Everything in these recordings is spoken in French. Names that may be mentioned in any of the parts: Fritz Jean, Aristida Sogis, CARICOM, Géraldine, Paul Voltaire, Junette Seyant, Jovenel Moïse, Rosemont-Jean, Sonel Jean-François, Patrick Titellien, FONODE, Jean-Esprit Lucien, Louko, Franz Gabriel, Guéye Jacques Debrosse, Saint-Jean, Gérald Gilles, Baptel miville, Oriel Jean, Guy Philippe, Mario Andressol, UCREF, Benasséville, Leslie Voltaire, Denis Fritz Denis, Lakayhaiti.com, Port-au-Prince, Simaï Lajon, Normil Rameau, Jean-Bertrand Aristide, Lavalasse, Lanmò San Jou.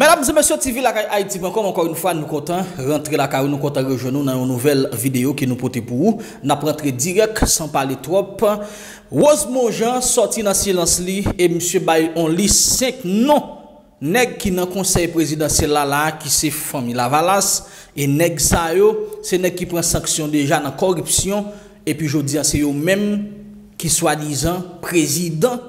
Mesdames et messieurs, TV Lakayhaiti.com, encore une fois, nous comptons rentrer la caille, nous comptons rejoindre dans une nouvelle vidéo qui nous porte pour vous. Nous rentrons direct, sans parler trop. Rosemont-Jean sorti dans silence li et monsieur Bayon li 5 noms. Nèg qui dans conseil présidentiel là qui c'est famille Lavalasse et nèg ça yo, c'est nèg qui prend sanction déjà dans corruption et puis jodi c'est yo même qui soi-disant président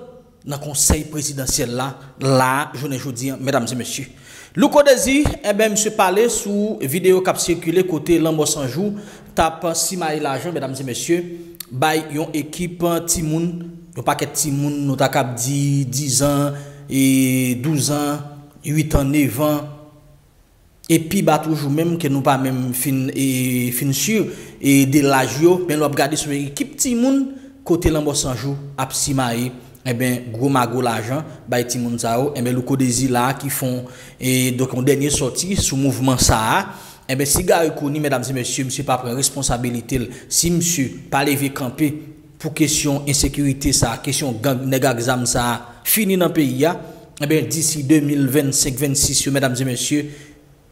dans conseil présidentiel là je ne jodi mesdames et messieurs. Louko Désir, eh ben monsieur parler sous vidéo cap circuler côté Lanmò San Jou, tape Simaï Lajon mesdames et messieurs, bay yon équipe timoun, yon paquet timoun nou ta cap di 10 ans et 12 ans, 8 ans, 9 ans, et puis bah toujours même que nous pas même fin et fin sûr et de l'âge yo, ben l'on regarder sur équipe timoun côté Lanmò San Jou a Simaï et ben gros mago l'argent bay timoun sao et ben le codezi là qui font et donc en dernier sorti sous mouvement ça et ben si gars reconnu mesdames et messieurs monsieur pas prendre responsabilité si monsieur pas lever camper pour question insécurité ça question gang nèg exam ça fini dans le pays, eh bien d'ici 2025-26, mesdames et messieurs,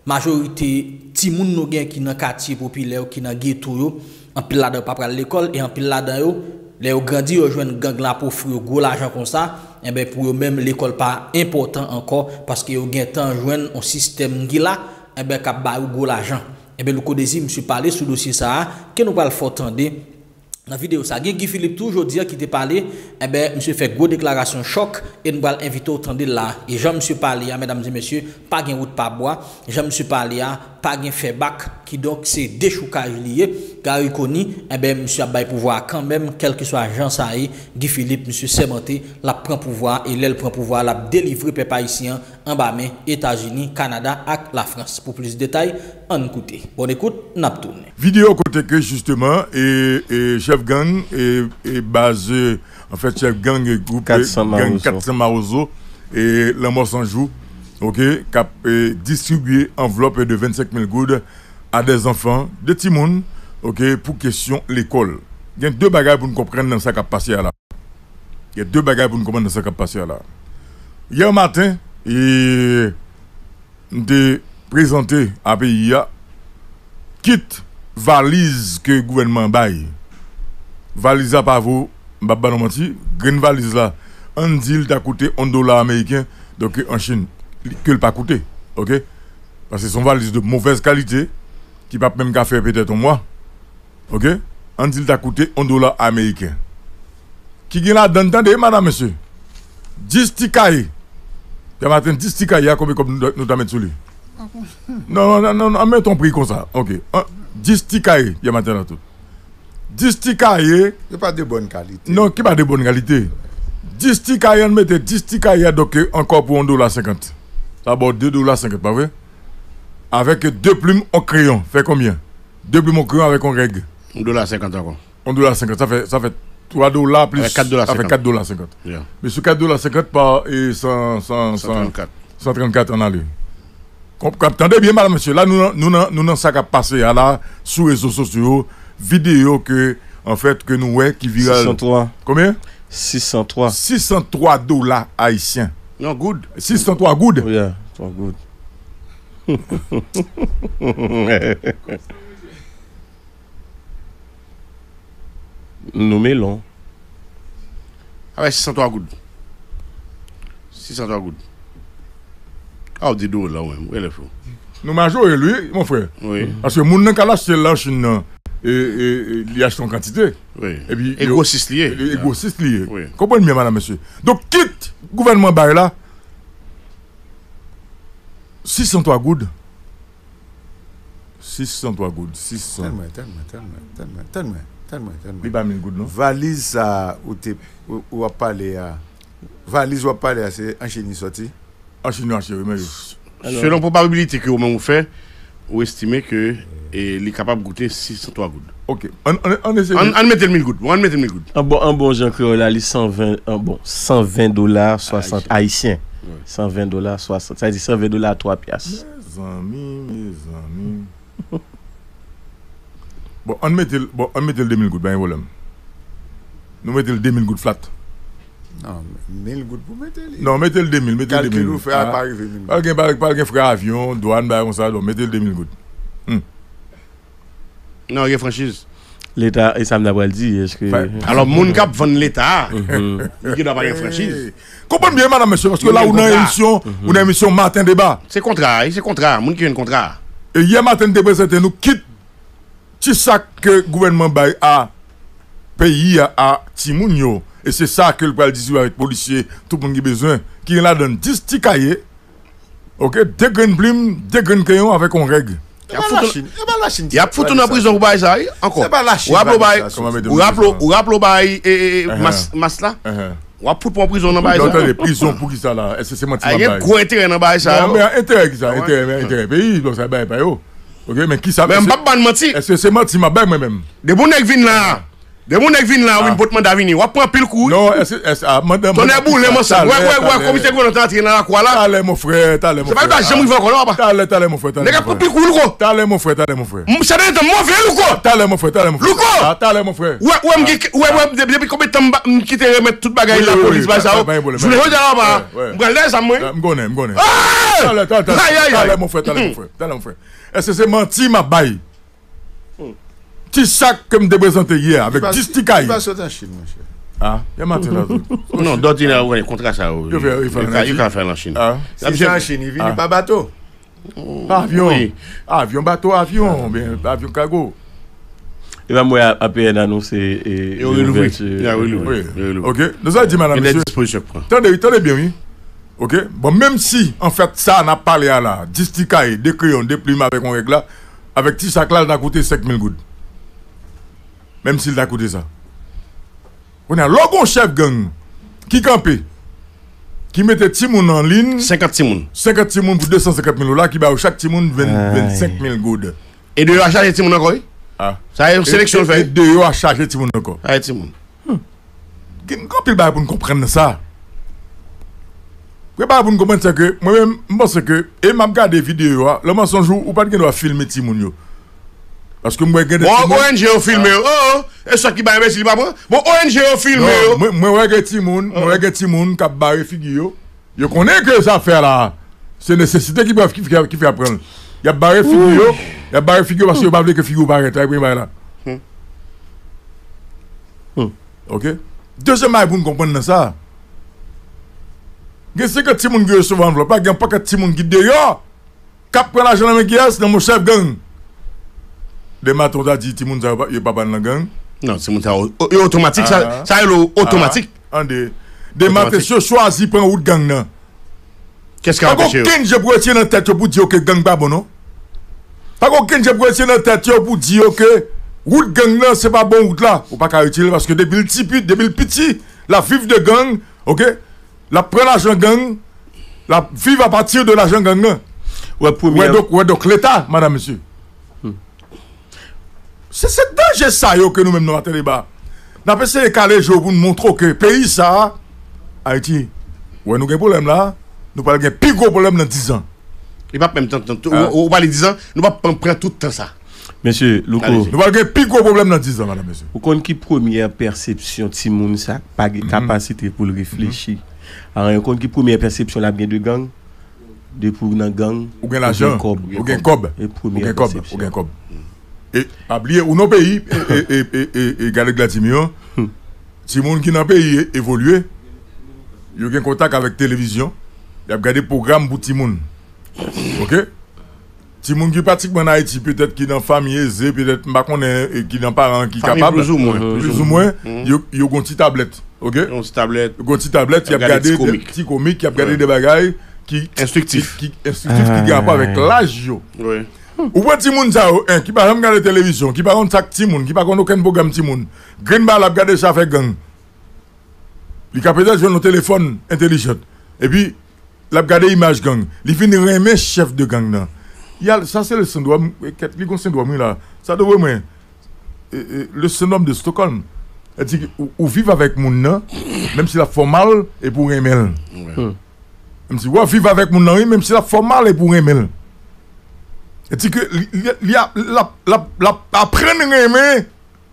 majorité timoun nou gen qui nan quartier populaire qui nan ghetto yo, en pile là-dedans pas pral l'école et en pile là-dedans yo, les yo grandi yo joine gang la pour fou gros l'argent comme ça, eh bien pour eux même l'école pas important encore parce que yo gen tan joine un système qui là, eh bien k'ap ba gros l'argent. Eh bien le codezi monsieur parler sur dossier ça que nous pral faut tande. Dans la vidéo, ça, Guy Philippe, toujours dire qui te parlé, eh bien, monsieur fait gros déclaration choc, et nous allons inviter autant de là. Et j'aime monsieur parler, mesdames et messieurs, pas de route, pas bois, j'aime monsieur parler, pas de fait bac, qui donc c'est des choucages liés, car il connaît, eh bien, monsieur a pouvoir quand même, quel que soit Jean Saï, Guy Philippe, monsieur Sémenté, la prend pouvoir, et l'elle prend pouvoir, la délivrer peuple haïtien, en bas, mais États-Unis, Canada, et la France. Pour plus de détails, on écoute. Bonne écoute, on a tourné. Vidéo côté que justement, et chef gang est basé, en fait, chef gang est groupe 400 Marozo et Lanmò San Jou, ok, cap distribué enveloppe de 25 000 goudes à des enfants, des timoun, ok, pour question l'école. Il y a deux bagages pour nous comprendre dans ce qui a passé là. Il y a deux bagages pour nous comprendre dans ce qui a passé là. Hier matin, et de présenter à PIA quitte valise que le gouvernement baille. Valise à Pavot, Babano Mati, green valise là, un deal t'a coûté $1 américain, donc en Chine, que le pas coûté, ok? Parce que son valise de mauvaise qualité, qui pas même qu'à faire peut-être un mois, ok? Un deal t'a coûté $1 américain. Qui gagne là-dedans, madame, monsieur? 10 ticailles. Il y a 10 ticailles, il y a combien nous t'en mettons sur lui? Non, mets ton prix comme ça. Ok. 10 ticailles, il y a maintenant tout. 10 ticailles. Ce n'est pas de bonne qualité. Non, qui n'est pas de bonne qualité. 10 ticailles, on mettait 10 ticailles, donc encore pour $1.50. D'abord $2.50, pas vrai? Avec 2 plumes au crayon, fait combien? 2 plumes au crayon avec un règle. $1.50 encore. $1.50, ça fait. $3 plus. $4.50. Avec $4.50. Yeah. Mais ce $4.50 par 134 en allure. Attendez bien, madame, monsieur. Là, nous ça qui a passé à la sous réseaux sociaux, vidéo que, en fait, que nous, ouais, qui virale. 603. Combien? 603. $603 haïtiens. Non, good. 603 good. Oui, yeah, 3 good. Nous mêlons. Ah ouais, 603 gouttes. 603 gouttes. Ah, on dit d'où là, ouais, où est le fou? Nous mangeons lui, mon frère. Oui. Parce que mon cas là, c'est là, il achète en quantité. Oui. Et puis. Égoïste lié. Égoïste lié. Oui. Comprenez bien, madame, monsieur. Donc, quitte le gouvernement Barre là. 603 gouttes. 603 gouttes. 600. Tellement. Valise ça ou à parler à valise ou à parler à c'est enchaîné sorti enchaîné mais selon probabilité que vous fait vous estimez que il est capable de goûter 603 gouttes. Ok, on met 1000 gouttes, on met 1000 gouttes. Un bon Jean Créola, 120 bon $120.60 haïtien. $120.60, ça dit $120 3 piastres. Mes amis. Bon, on mettait le 2000 gouttes, ben voilà. Nous mettons le 2000 gouttes flat. Non, 1000 gouttes pour mettre. Non, mettez le 2000, mettez le 2000. Calculez-vous, frère, pas arriver 1000 gouttes. Pas de frère avion, douane, baron, ça, donc mettez le 2000 gouttes. Non, il y a franchise. L'État, et ça me l'a dit, est-ce que... Alors, mon cap vend l'État, il n'a pas de franchise. Comprenez bien, madame, monsieur, parce que là, on a une émission, on a une émission matin débat. C'est contrat, c'est contrat, mon qui a un contrat. Et hier matin, débat, c'était nous quitte. C'est ça que le gouvernement a payé à Timounio. Et c'est ça que le pral dit avec les policiers, tout le monde qui a besoin, qui est là dans 10 petits cahiers, ok, 2 graines plumes, 2 graines crayons avec un règle. Il y a foutu dans la prison pour bailler ça, encore. C'est pas la Chine. Ou rappelez au bail et Masla. Ou foutu pour prison dans bail ça. Dans les prisons pour qui ça là? Est-ce que c'est mentir? Il y a un gros intérêt dans bail ça. Non, mais intérêt qui ça? Intérêt pays, donc ça baille pas yo. Ok, mais qui ça? Mais pas de mentir. Est-ce que c'est mentir ma baille moi-même? Des bons nègres viennent là. De mon nèg vinn là ou une porte mandat venir, ou prend pile coup. Non, est madame. Ton est boule mon sang. Ouais, comité qu'on entrer dans la croix là. T'allez mon frère, t'allez mon frère. C'est pas jamais va encore là. T'allez mon frère. Nèg prend pile coup louko. T'allez mon frère, t'allez mon frère. Ça donne mauvais louko. T'allez mon frère, t'allez mon frère. Louko. T'allez mon frère. Ouais, depuis combien de temps quitter remettre toute bagaille la police va ça. Je le regarde là-bas. M'gal laisse à moi. M'gonne. T'allez mon frère, t'allez mon frère. T'allez mon frère. Est-ce que c'est menti ma baille? Petit sac que je me présenté hier avec 10 ticailles. Il va sortir en Chine, mon cher. Ah, il y a matin là. Non, d'autres, il a un contrat ça. Il va faire en Chine. Il vient en Chine, il vient pas bateau. Avion. Avion, bateau, avion. Avion, cargo. Il va mourir à PN annoncer. Et on l'ouvre. Ok. Nous avons dit, madame, monsieur. Attendez bien, oui. Ok. Bon, même si, en fait, ça, on a parlé à là. 10 ticailles, des crayons, des plumes avec un règle là. Avec petit sac là, on a coûté 5000 gouttes. Même s'il a coûté ça. On a l'orgon chef gang qui campait, qui mettait Timoun en ligne. 50 Timoun. 50 Timoun pour 250 000 dollars, qui bat chaque Timoun 25 000 goudes. Et de à charger Timoun encore? Ah. Ça y est, une sélection faite. Et de à charger Timoun encore. Ah, Timoun. Quand il va pour nous comprendre ça? Prépare pour nous comprendre ça que moi-même, je pense que, et m'a regardé des vidéos, le mensonge ou pas de gagner à filmer Timoun. Parce que moi, ONG au film, et ça qui va investir, pas bon. Bon, ONG au film, moi, je suis un Timoun, qui a barré figure. Je connais que ça fait là. C'est une nécessité qui fait apprendre. Il y a barré figure, parce que je ne veux pas que figure barré, tu as là. Ok? Deuxième maille pour nous comprendre ça. Il y a 50 Timoun qui reçoivent l'enveloppe, il n'y a pas 4 Timoun qui dehors, qui prennent l'argent dans mes guillemets, dans mon chef gang. Des matons t'a dit Timoun ça il pas dans la gang. Non, Timoun ça automatique ça est automatique. Des matons se choisi prend route gang là. Qu'est-ce qu'a fait? Pas aucun je pour tirer dans tête pour dire que gang pas bon non. Pas aucun je pour tirer dans tête pour dire que route gang là c'est pas bon route là, ou pas utile parce que depuis le petit la vive de gang, OK? La prend l'argent gang, la vive à partir de l'argent gang là. Ouais donc l'État, madame monsieur. C'est ce danger ça que nous-mêmes nous avons débat. Nous avons essayé de caler pour nous montrer que le pays, ça, Haïti, nous avons un problème là, nous avons un plus gros problème dans 10 ans. Il n'y a pas même temps, on va les 10 ans, nous ne pouvons pas prendre tout le temps ça. Monsieur, nous avons un plus gros problème dans 10 ans, madame, monsieur. Vous connaissez la première perception de Timoun, ça, pas de capacité pour le réfléchir. Alors, vous connaissez la première perception là, bien de gang, de pour dans gang, ou bien l'argent, ou bien cob, ou bien cob. Et oublier ou nos pays et garder la timion. Si monde qui dans pays évolué, il y a un contact avec télévision, il a regardé programme pour timoun. OK? Timoun qui pratiquement en Haïti peut-être qui dans famille aisée, peut-être pas connaît qui dans parents qui capable plus ou moins, il y a une petite tablette. OK? Une tablette. Une petite tablette, il a regardé des petits comiques, il a regardé des bagailles qui instructifs qui gardent pas avec l'âge. Oui. Ou pas Timoun ça, qui par exemple regarde la télévision, qui par contre sac Timoun, qui par contre aucun programme Timoun. Greenball a regardé ça fait gang. Il a peut-être joué nos téléphones intelligents. Et puis, il a regardé image gang. Il finit remet chef de gang là. Ça c'est le syndrome, là. Ça devrait moi. Le syndrome de Stockholm. Elle dit ou vivre avec moun nan, même si la formale est pour aimer. Même si ou vivre avec moun nan, même si la formale est pour aimer. Et tu que apprendre à aimer,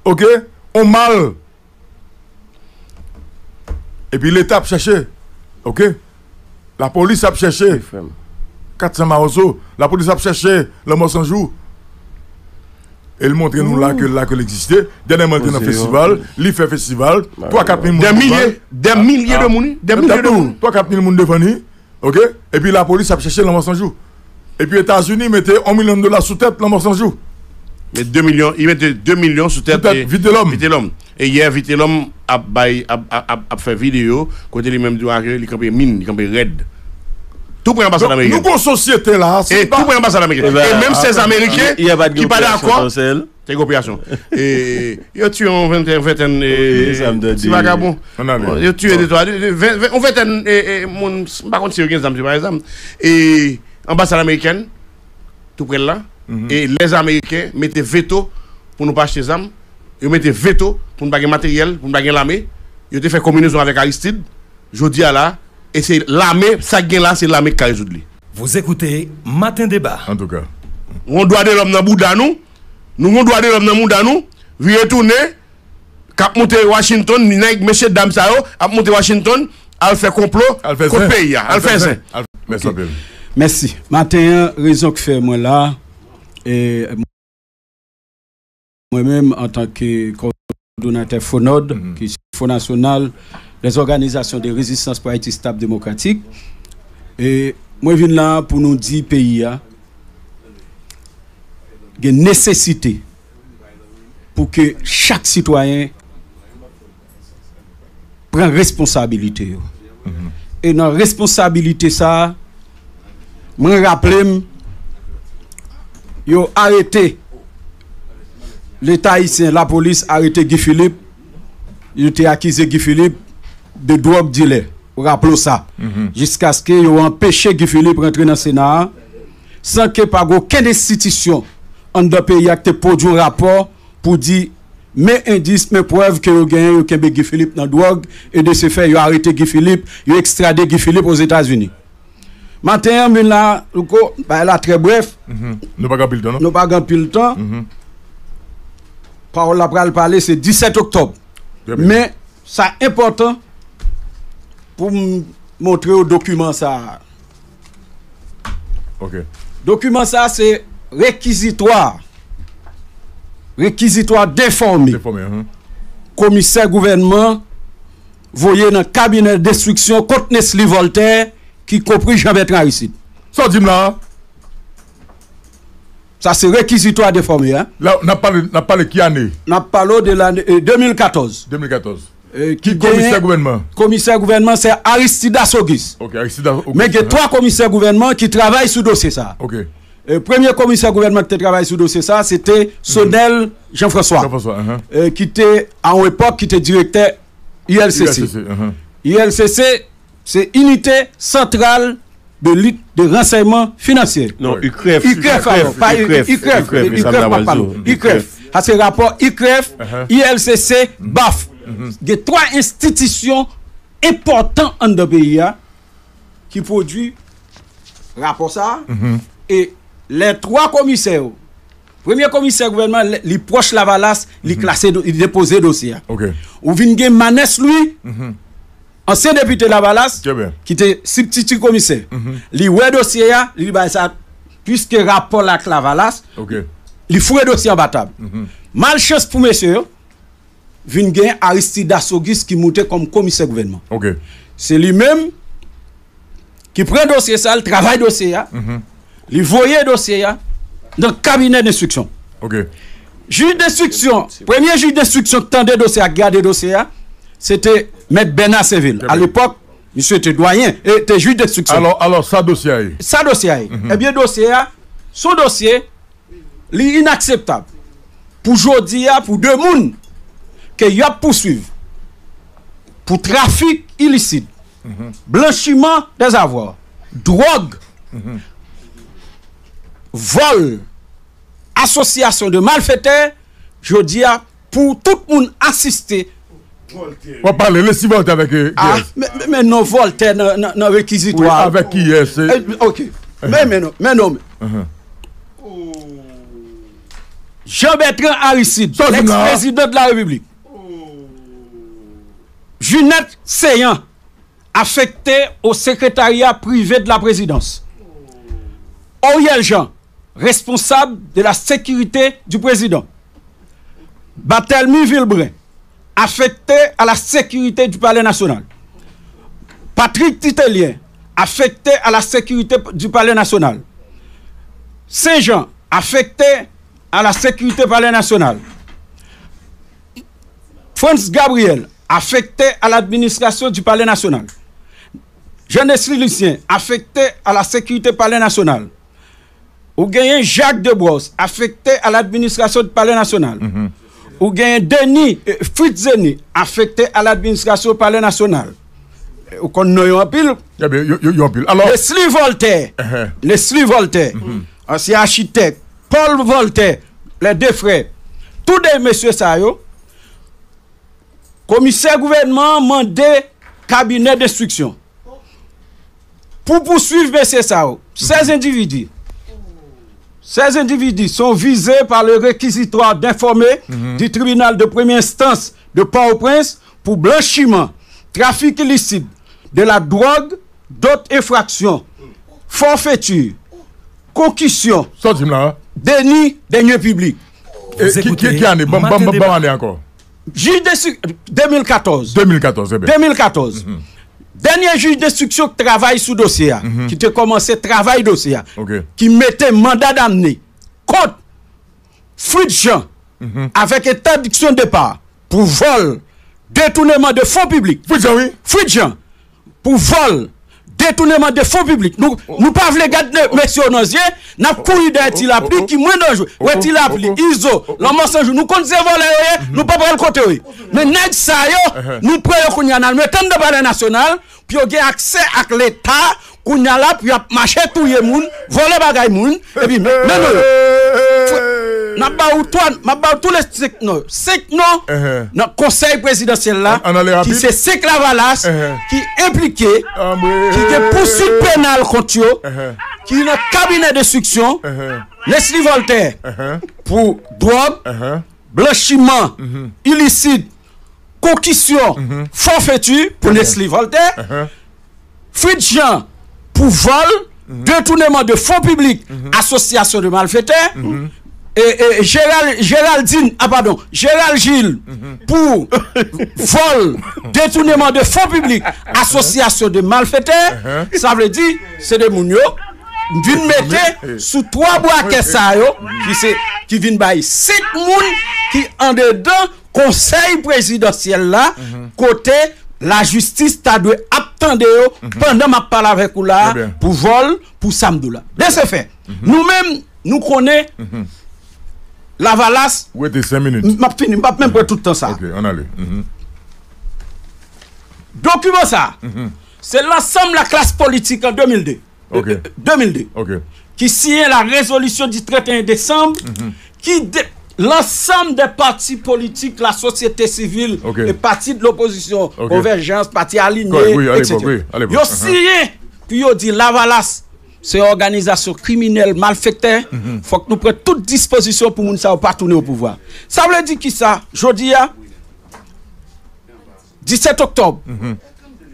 ok, on mal. Et Et puis l'État a cherché. OK? La police a cherché. 400 Maroso. La police a cherché Lanmò San Jou. Elle montre nous là que l'existait. Dernièrement, dans le festival, l'IFE festival, 3-4 000 des milliers de monde. Des milliers de monde. 3-4 000 monde devant nous. OK? Et puis la police a cherché Lanmò San Jou. Et puis les États-Unis mettaient $1 million sous tête Lanmò San Jou. Mais 2 millions, ils mettaient 2 millions sous tête. Vite l'homme. Vite l'homme. Et hier, vite l'homme a fait vidéo, côté lui-même du arrière, il campait mine, il campait raid. Tout pour l'ambassade américaine. Nous, nos sociétés là, c'est tout pour l'ambassade américaine. Et même ces Américains qui parlent à quoi? C'est une coopération. Et ils ont tué en vingtaine de vagabonds. Ils ont tué des toiles. En vingtaine, par contre, c'est 15 ans, par exemple. Et l'ambassade américaine, tout près là. Et les Américains mettaient veto pour nous pas acheter des armes. Ils mettaient veto pour nous pas de matériel, pour nous pas de l'armée. Ils ont fait communion avec Aristide. Je dis à la. Et c'est l'armée, ça gagne là, c'est l'armée qui a résolu. Vous écoutez Matin Débat. En tout cas. On doit de l'homme dans le bout de nous. Nous, on doit de l'homme dans le bout de nous. Vous retournez, cap monter Washington, monsieur dame Sao, cap monter Washington, elle fait complot, elle fait contre pays. Elle fait ça. Merci. Merci. Matin, raison que fait moi là. Et moi-même, en tant que coordonnateur FONODE, qui est Fonds national, les organisations de résistance pour Haïti stable démocratique, et moi, je viens là pour nous dire que le pays a une nécessité pour que chaque citoyen prenne responsabilité. Et dans la responsabilité, ça, je rappelle. Ils ont arrêté l'État haïtien, la police a arrêté Guy Philippe. Ils ont accusé Guy Philippe de drogue dealer. Rappelons ça. Jusqu'à ce qu'ils ont empêché Guy Philippe de rentrer dans le Sénat sans que par aucune institution en de pays ait produit un rapport pour dire mes indices, mes preuves que vous gagnez, vous avez Guy Philippe dans la drogue. Et de ce fait, ils ont arrêté Guy Philippe, ils ont extradé Guy Philippe aux États-Unis. Maintenant, là, très bref. Nous n'avons pas le temps. Nous n'avons pas le temps. Parole à parler, c'est 17 octobre. Mais ça important pour montrer au document ça. OK. Document ça, c'est réquisitoire. Réquisitoire déformé. Commissaire gouvernement, voyez dans le cabinet de destruction, contre Leslie Voltaire. Qui compris Jean-Bertrand Aristide. Ça, dis là. Ça, c'est réquisitoire déformé. Hein? Là, on a parlé de qui année? On a parlé de l'année 2014. 2014. Qui commissaire gouvernement? Commissaire gouvernement, c'est Aristida Sogis. OK, Aristida Sogis. Mais il y a 3 commissaires gouvernement qui travaillent sous dossier ça. OK. Le premier commissaire gouvernement qui travaille sous dossier ça, c'était Sonel Jean-François. Jean-François, qui était, en époque, qui était directeur ILCC. ILCC. C'est unité centrale de lutte de renseignement financier. Non, UCREF. UCREF. À ce rapport, UCREF, ILCC, BAF. Il y a 3 institutions importantes en de pays qui produisent rapport ça. Et les 3 commissaires, premier commissaire gouvernement, les proches Lavalasse, ils déposent le dossier. Ou Vingé Manès, lui. Ancien député Lavalasse, qui était substitut commissaire, il ouvre le dossier, il dit ça, puisque rapport avec Lavalasse, il fout le dossier en battable. Malchance pour monsieur, il y a Aristida Sogis qui monte comme commissaire gouvernement. C'est lui-même qui prend le dossier, il travaille le dossier, il voyait le dossier dans le cabinet d'instruction. Juge d'instruction, premier juge d'instruction qui tendait le dossier, garder le dossier, c'était M. Benasséville. À l'époque, monsieur était doyen et était juge d'instruction. Alors, ça dossier. Ça dossier. Eh bien, dossier, son dossier, est inacceptable. Pour Jodia, pour 2 personnes qui ont poursuivi pour trafic illicite, blanchiment des avoirs, drogue, vol, association de malfaiteurs, Jodia, pour tout le monde assister. On parle, laissez Voltaire avec qui? Mais non, Voltaire dans réquisitoire. Avec qui est? OK. Mais non. Jean-Bertrand Aristide, l'ex-président de la République. Junette Seyant, affecté au secrétariat privé de la présidence. Oriel Jean, responsable de la sécurité du président. Baptel miville, affecté à la sécurité du Palais national. Patrick Titellien, affecté à la sécurité du Palais national. Saint-Jean, affecté à la sécurité du Palais national. Franz Gabriel, affecté à l'administration du Palais national. Jean-Esprit Lucien, affecté à la sécurité du Palais national. Ou Guéye Jacques Debrosse, affecté à l'administration du Palais national. Ou Guy Denis Fritz Denis, affecté à l'administration du Palais national. Ou qu'on n'a eu un pile. Leslie Voltaire, ancien architecte, Paul Voltaire, les deux frères, tous des messieurs ça yo. Commissaire gouvernement mandé cabinet d'instruction pour poursuivre messieurs ça yo. 16 individus. Ces individus sont visés par le réquisitoire d'informer du tribunal de première instance de Port-au-Prince pour blanchiment, trafic illicite, de la drogue, d'autres infractions, forfaiture, concussion, déni des lieux publics. Qui en est? Encore. Juge de 2014. 2014, eh bien. 2014. Dernier juge d'instruction qui travaille sous dossier, qui te commencé travail dossier, qui mettait mandat d'amener contre Fritz Jean avec interdiction de départ pour vol, détournement de fonds publics. Fritz Jean, pour vol, détournement de fonds publics. Nous ne pas les garder, messieurs, nous avons couru d'un petit appli qui moins dangereux. Où est-il l'appli? ISO, Lanmò San Jou, nous connaissons voler, nous ne pouvons pas le côté. Mais nous prenons qu'on y a dans le temps de Palais national, puis on a accès à l'État, qu'on y a là, puis on a marché tout le monde, volé les gens, et puis, nous avons tous les 5 noms dans le conseil présidentiel là, qui c'est 5 Lavalasse, qui impliqué, qui est poursuite pénale contre eux, qui est dans le cabinet d'instruction, Leslie Voltaire, pour drogue, blanchiment, illicite, concussion, forfaiture, pour Leslie Voltaire, Fritz Jean, pour vol, détournement de fonds publics, association de malfaiteurs, et Géraldine, Gérald Gilles, pour vol, détournement de fonds publics, association de malfaiteurs, ça veut dire, c'est des mounios, d'une mette sous 3 boîtes ça qui viennent bailler 7 mounes qui en dedans, conseil présidentiel là, côté, la justice t'a dû attendre pendant ma parole avec vous là, pour vol, pour samedi là. De ce fait, nous-mêmes, nous connaissons. Lavalasse. Oui, c'est 5 minutes. Je finis, je même pas tout le temps ça. Ok, on a lu. Document ça, c'est l'ensemble de la classe politique en 2002. Ok. 2002. Ok. Qui signe la résolution du 31 décembre, qui l'ensemble des partis politiques, la société civile, les partis de l'opposition, Convergence, partis alignés, etc. Ils ont signé, puis ils ont dit Lavalasse. C'est une organisation criminelle, malfaiteur. Il faut que nous prenions toute disposition pour ne pas tourner au pouvoir. Ça veut dire qui ça? Je dis, 17 octobre,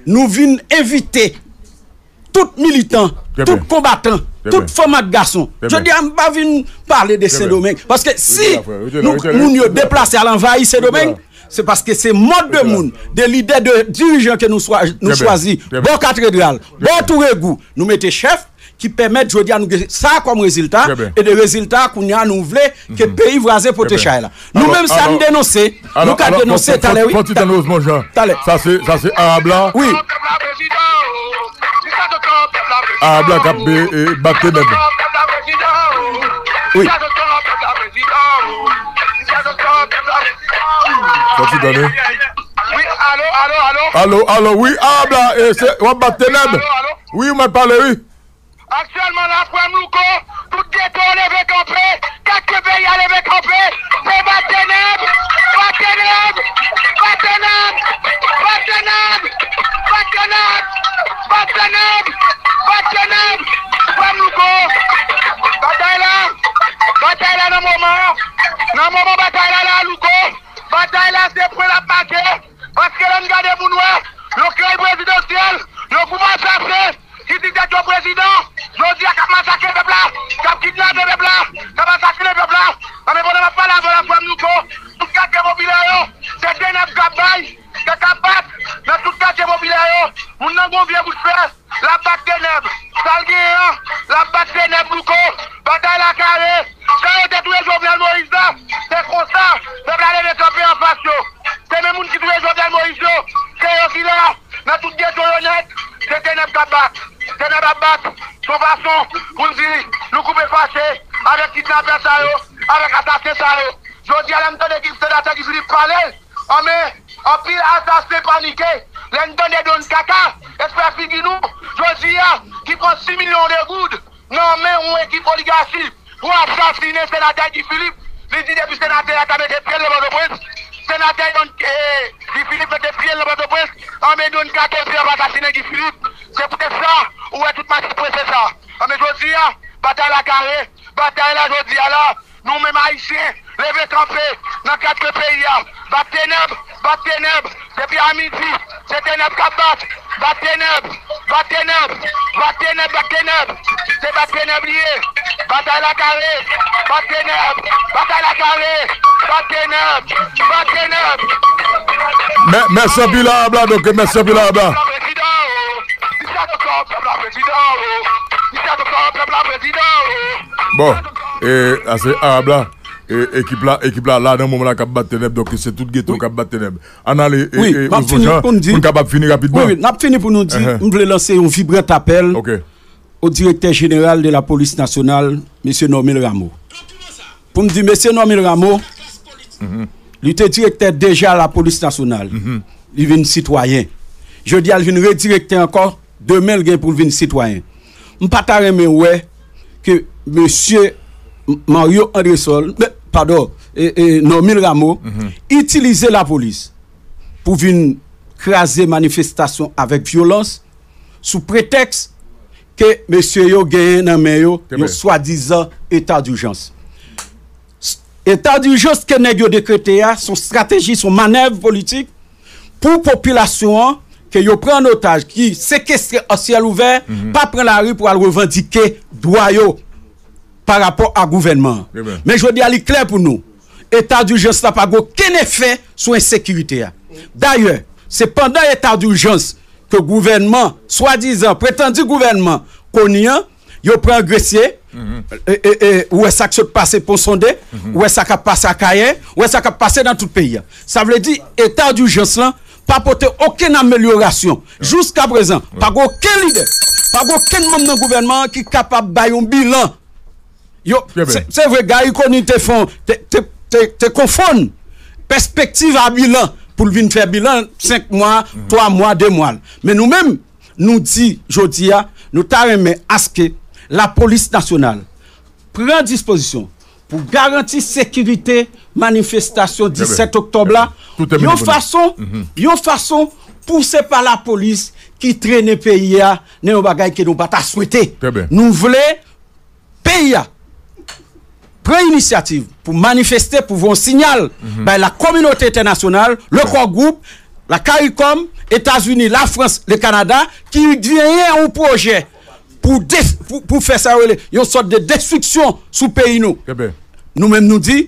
nous venons inviter tout militant, tout combattant, tout format de garçon. Je dis, je ne vais pas venir parler de ces domaines. Parce que si nous nous déplaçons à l'envahir ces domaines, c'est parce que c'est mode de monde, de l'idée de dirigeants que nous choisissons, bon cathédrale, bon tour et goût, nous mettons chef, qui permettent aujourd'hui à nous ça comme résultat et des résultats qu'on a nous voulons que le pays voisin pour là. Nous-mêmes, ça nous dénoncer. Nous avons dénoncé. Ça, c'est arabe là. Oui. Arabe là, qui a oui. Allô, oui, arabe là, c'est oui, on m'a parlé, oui. Actuellement, la femme Louko, tout ghetto est levé campé, 4 pays à levé campé, c'est Bateneb, femme Louko, bataille là, dans le moment, bataille là, Louko, bataille là, c'est pour la paquet, parce que l'on garde pour nous, le crédit présidentiel. que capable, dans tout quartier populaire, nous n'avons bien vous faire la batte ténèbre. Salguéen, la batte ténèbre, Louko, bataille la carré, quand on détruit le Jovenel Moïse, c'est comme ça, nous allons les camper en face. C'est même nous qui détruisons le Jovenel Moïse, c'est eux qui là, dans tout quartier honnête, c'est ténèbre à battre. Ténèbre à battre, son façon, pour nous dire, nous couper fâchés, avec Kidnapper Sao, avec Assassin Sao. Je dis à l'entendre qu'il sénateur Guy Philippe parler, en pile assassin paniqué, l'entendre Don Kaka, espère figuer nous, je dis à qui prend 6 millions de gouttes, non mais on équipe oligarchie pour assassiner le sénateur Guy Philippe, il dit depuis sénateur qui a été pris le bord de presse, sénateur Guy Philippe a été pris le bord de presse, en mais Don Kaka a assassiné Guy Philippe, c'est pour ça, où est toute ma presse ça. En mais je dis à bataille la carré, bataille la je dis à là, nous-mêmes haïtiens, levez campé dans quatre pays. Bat ténèbres, depuis à midi, c'est ténèbres qui battent. Bat ténèbres, bat ténèbres, bat ténèbres, bat ténèbres, c'est bat ténèbres lié. Bataille la carré, bat ténèbres, bataille la carré, bat ténèbres, bat ténèbres. Merci à vous là, bla, donc merci à vous là, bla. Bon, et c'est arabe là. Équipe là, dans le moment là, qui a battu les donc c'est tout ghetto qui a battu les on a les. Oui, on va finir rapidement. Oui, on va finir pour nous dire, on veut lancer un vibrant appel au directeur général de la police nationale, M. Normil Rameau. Pour nous dire, M. Normil Rameau, il était directeur déjà à la police nationale. Il vient citoyen. Je dis, il vient redirecteur encore, demain, il vient pour venir citoyen. Je ne peux pas dire, mais ouais, que M. Mario Andressol, pardon, Normil Rameau, utiliser la police pour venir craser manifestation avec violence sous prétexte que monsieur yo gagne dans main yo soi-disant état d'urgence. État d'urgence que nèg yo décrété a son stratégie, son manœuvre politique pour population que yo prend en otage qui séquestre en ciel ouvert, pas prendre la rue pour aller revendiquer droit yo par rapport à gouvernement. Mais je dis à lui clair pour nous. État d'urgence n'a pas aucun effet sur l'insécurité. D'ailleurs, c'est pendant l'état d'urgence que le gouvernement, soi-disant, prétendu gouvernement, connaît, il prend un grecier, où est-ce que ça passe pour sonder, où est-ce que ça passe à Kayen, où est-ce que ça passe dans tout le pays. Ça veut dire état d'urgence là, pas porter aucune amélioration. Jusqu'à présent, pas aucun leader, pas aucun membre du gouvernement qui est capable de faire un bilan. C'est vrai, gars, ils connaissent te confondent perspective à bilan pour venir faire bilan 5 mois, 3 mois, 2 mois. Mais nous-mêmes, nous disons, je dis, nous t'arrêtons à ce que la police nationale prend disposition pour garantir sécurité, manifestation 17 octobre là, une façon poussée par la police qui traîne le pays à des bagailles que nous ne pouvons pas souhaiter. Nous voulons pays à prend initiative pour manifester, pour voir un signal par la communauté internationale, le corps groupe, la CARICOM, États-Unis, la France, le Canada, qui vient un projet pour faire ça, une sorte de destruction sous le pays. Nous-mêmes nous disons,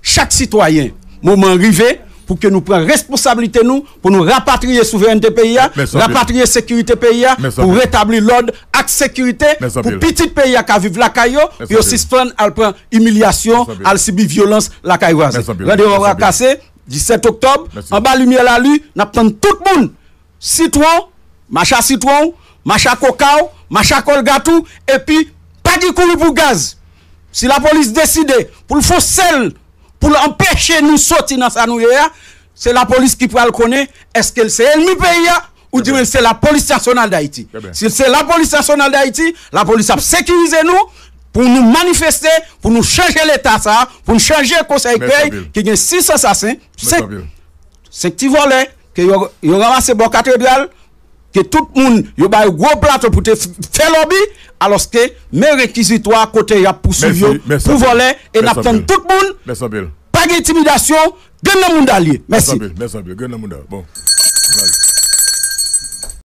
chaque citoyen, moment arrivé, pour que nous prenions responsabilité nous, pour nous rapatrier souveraineté pays, rapatrier sécurité pays, pour rétablir l'ordre, acte sécurité, pour petit pays qui vivent la caillou, et aussi prendre à humiliation, à subir violence, la caillou. Rendez-vous à casser, 17 octobre, en bas lumière la lune, nous attendons tout le monde, citron, macha cacao, macha colgatou, et puis pas de courir pour gaz. Si la police décide, pour le faux sel, pour l'empêcher nous sortir dans sa nouvelle, c'est la police qui peut le connaître. Est-ce qu'elle c'est l'ennemi pays ou du moins c'est la police nationale d'Haïti? Si c'est la police nationale d'Haïti, la police a sécurisé nous pour nous manifester, pour nous changer l'état ça, pour nous changer le conseil qui gagne 6 assassins, 5 petits volets, qui ont ramassé bon cathédrale, que tout le monde a un gros plateau pour te faire lobby, alors que mes réquisitoires côté ya poursuivi pour voler et n'attendent tout le monde. Pas d'intimidation, gagne le monde allié. Merci.